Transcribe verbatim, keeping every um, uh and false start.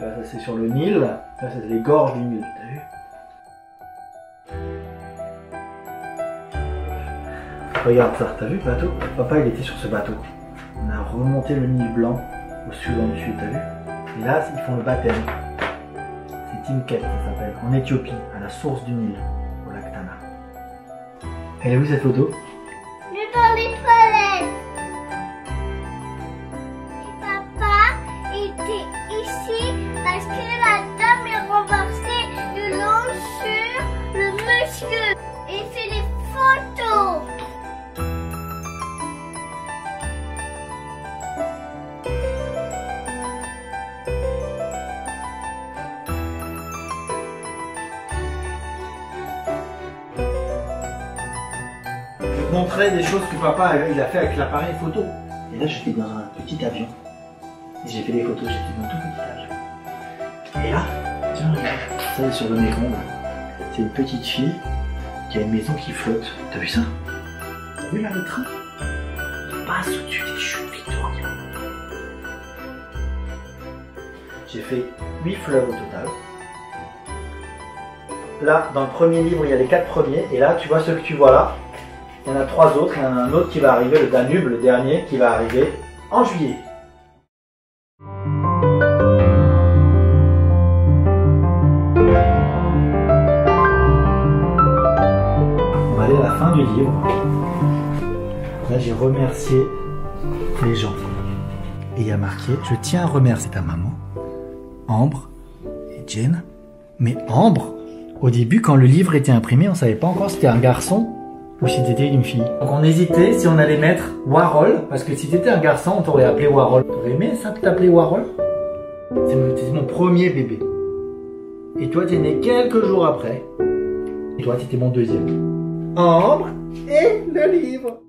Là, ça c'est sur le Nil. Là, ça c'est les gorges du Nil, t'as vu? Regarde ça, t'as vu le bateau? Papa il était sur ce bateau. On a remonté le Nil blanc au sud en dessus, t'as vu? Et là, ils font le baptême. C'est Timket, ça s'appelle, en Éthiopie, à la source du Nil, au lac Tana. Elle est où cette photo? Je suis dans les toilettes. Et papa était ici parce que la dame est renversée le long sur le monsieur. Et c'est des photos. Montrer des choses que papa il a fait avec l'appareil photo. Et là j'étais dans un petit avion. Et j'ai fait des photos, j'étais dans un tout petit avion. Et là, tiens, regarde, ça c'est sur le Mékong. C'est une petite fille qui a une maison qui flotte. T'as vu ça? T'as vu là le train? Il passe au-dessus des chutes Victoria. J'ai fait huit fleuves au total. Là, dans le premier livre, il y a les quatre premiers. Et là, tu vois ceux que tu vois là. Il y en a trois autres, il y en a un autre qui va arriver, le Danube, le dernier, qui va arriver en juillet. On va aller à la fin du livre. Là, j'ai remercié les gens. Et il y a marqué, je tiens à remercier ta maman, Amber et Jane. Mais Amber, au début, quand le livre était imprimé, on ne savait pas encore si c'était un garçon ou si t'étais une fille. Donc on hésitait si on allait mettre Warhol, parce que si t'étais un garçon, on t'aurait appelé Warhol. T'aurais aimé ça que t'appelais Warhol? C'est mon, mon premier bébé. Et toi, t'es né quelques jours après. Et toi, t'étais mon deuxième. Ambre et le livre.